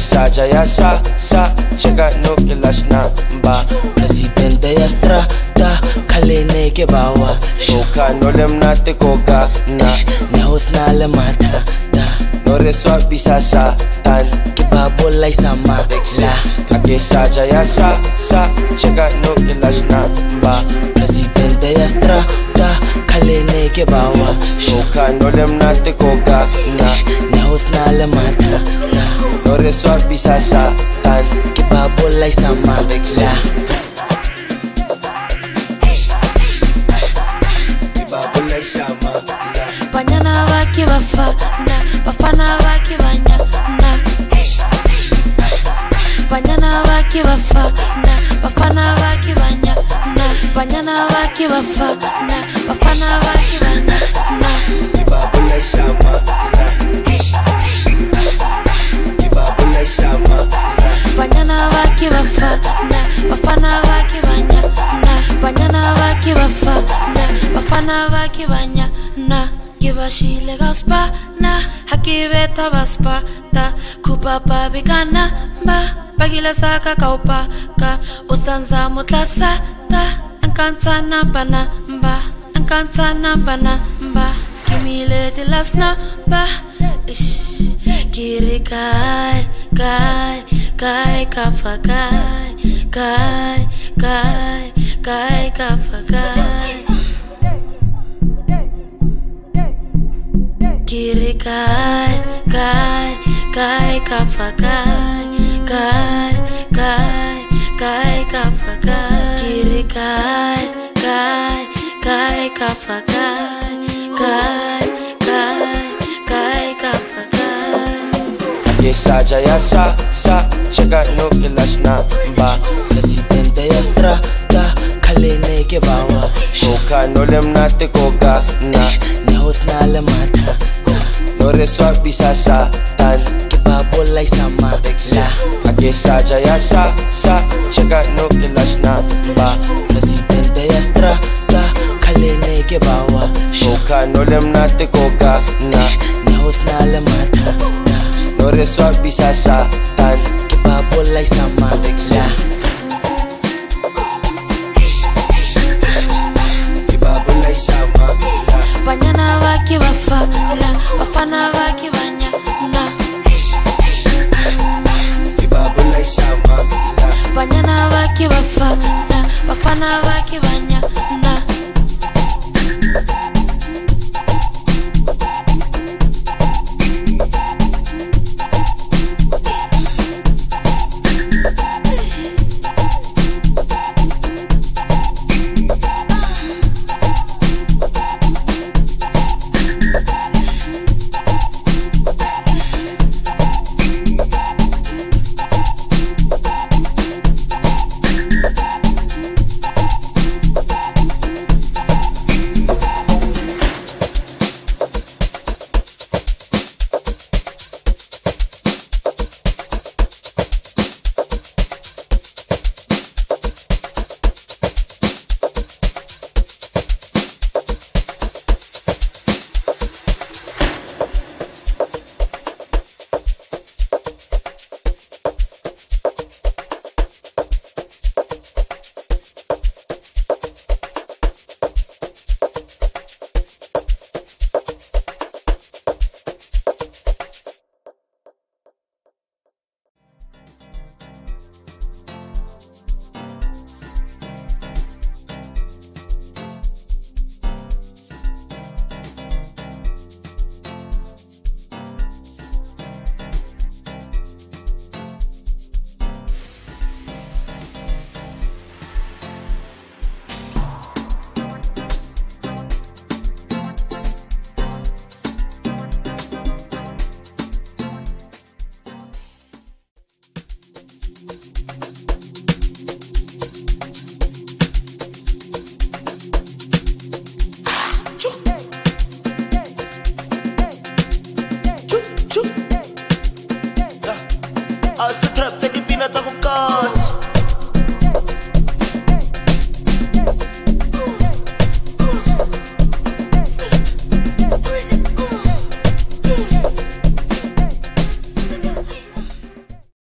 Saja ya sa chega no que las namba presidente ya strata kalene ke bawa shoka no lemnate koka na ne hosna le mata da no reswa bisasa tan ke babola isama la ake saja ya sa chega no que las namba presidente ya strata kalene ke bawa shoka no lemnate koka na ne hosna le mata da no resuelve bisasa tan que babola y samavexia. Banyana ke bafana, bafana ke banyana. Banyana ke bafana, bafana ke banyana. Banyana ke bafana, bafana ke banyana. Que babola y samavexia. Banyana ke bafana, bafana ke banyana. Banyana ke bafana, bafana ke banyana. Ke bashile gaspana, hakibeta baspata. Kupapa bigana ba, bagila saka kaupaka. Usanza mutlasa ta, ankanta nambana ba, ankanta nambana ba. Kimile de lasna ba, ish. Kiri kai kafakai kai kafakai. Kiri kai kafakai kai kafakai. Kiri kai kafakai kai kafakai. Saja ya sa chega no que las namba presidente ya strata kalene ke bawa shoka no lemnate koka na ne hosna le mata no reswa bisasa tan ke babola isama vexia. Ake saja ya sa chega no que las namba presidente ya strata kalene ke bawa shoka no lemnate koka na ne hosna le mata. No resuelve bisasa tan que babola y samavexia. Que babola y samavexia. Banyana ke bafana, bafana ke banyana. Que babola y samavexia. Banyana ke bafana, bafana ke banyana.